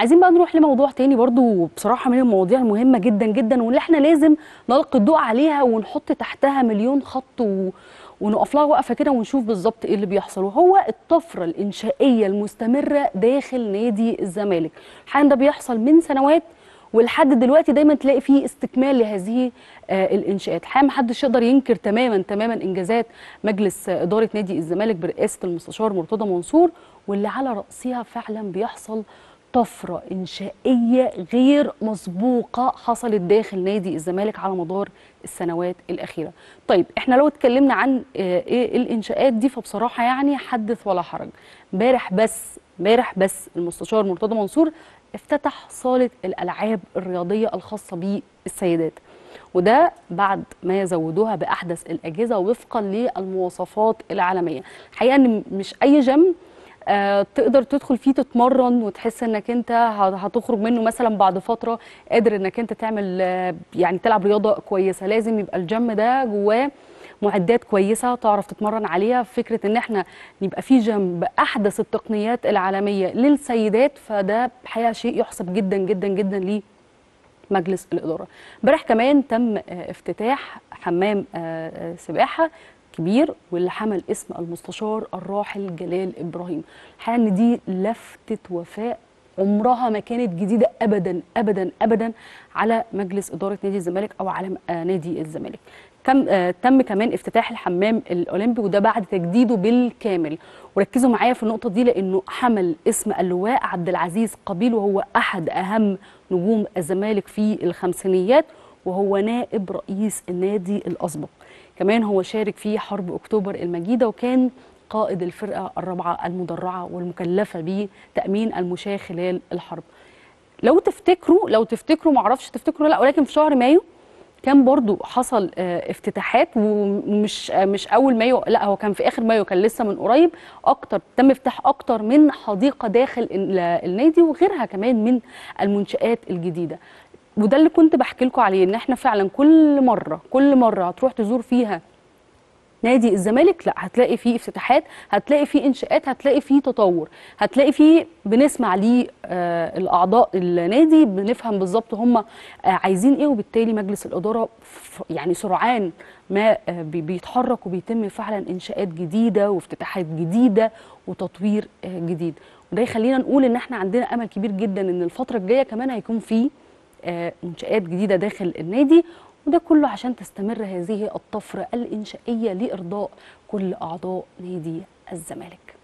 عايزين بقى نروح لموضوع تاني برضو بصراحه من المواضيع المهمه جدا جدا واللي احنا لازم نلقي الضوء عليها ونحط تحتها مليون خط ونقف لها وقفه كده ونشوف بالظبط ايه اللي بيحصل، وهو الطفره الانشائيه المستمره داخل نادي الزمالك. الحال ده بيحصل من سنوات ولحد دلوقتي دايما تلاقي فيه استكمال لهذه الانشاءات. حقيقة محدش يقدر ينكر تماما انجازات مجلس اداره نادي الزمالك برئاسه المستشار مرتضى منصور، واللي على راسها فعلا بيحصل طفره انشائيه غير مسبوقه حصلت داخل نادي الزمالك على مدار السنوات الاخيره. طيب احنا لو اتكلمنا عن ايه الانشاءات دي فبصراحه يعني حدث ولا حرج. امبارح بس المستشار مرتضى منصور افتتح صالة الألعاب الرياضية الخاصة بالسيدات، وده بعد ما زودوها بأحدث الأجهزة وفقا للمواصفات العالمية. الحقيقة إن مش أي جيم تقدر تدخل فيه تتمرن وتحس إنك أنت هتخرج منه مثلا بعد فترة قادر إنك أنت تعمل يعني تلعب رياضة كويسة. لازم يبقى الجيم ده جواه معدات كويسه تعرف تتمرن عليها. فكره ان احنا يبقى في جيم باحدث التقنيات العالميه للسيدات فده بحقيقه شيء يحسب جدا لمجلس الاداره. امبارح كمان تم افتتاح حمام سباحه كبير واللي حمل اسم المستشار الراحل جلال ابراهيم. الحقيقه ان دي لفته وفاء عمرها ما كانت جديده ابدا على مجلس اداره نادي الزمالك او على نادي الزمالك. تم كمان افتتاح الحمام الاولمبي وده بعد تجديده بالكامل. وركزوا معايا في النقطه دي لانه حمل اسم اللواء عبد العزيز قبيل وهو احد اهم نجوم الزمالك في الخمسينيات وهو نائب رئيس النادي الاسبق. كمان هو شارك في حرب اكتوبر المجيده وكان قائد الفرقه الرابعه المدرعه والمكلفه بتامين المشاة خلال الحرب. لو تفتكروا معرفش تفتكروا لا، ولكن في شهر مايو كان برضو حصل افتتاحات ومش اول مايو، لا هو كان في اخر مايو، كان لسه من قريب. تم افتتاح اكتر من حديقه داخل النادي وغيرها كمان من المنشآت الجديده. وده اللي كنت بحكي لكم عليه ان احنا فعلا كل مره هتروح تزور فيها نادي الزمالك لا هتلاقي فيه افتتاحات، هتلاقي فيه انشاءات، هتلاقي فيه تطور، هتلاقي فيه بنسمع ليه الاعضاء النادي بنفهم بالظبط هم عايزين ايه. وبالتالي مجلس الاداره يعني سرعان ما بيتحرك وبيتم فعلا انشاءات جديده وافتتاحات جديده وتطوير جديد. وده يخلينا نقول ان احنا عندنا امل كبير جدا ان الفتره الجايه كمان هيكون فيه انشاءات جديده داخل النادي، وده كله عشان تستمر هذه الطفرة الإنشائية لإرضاء كل أعضاء نادي الزمالك.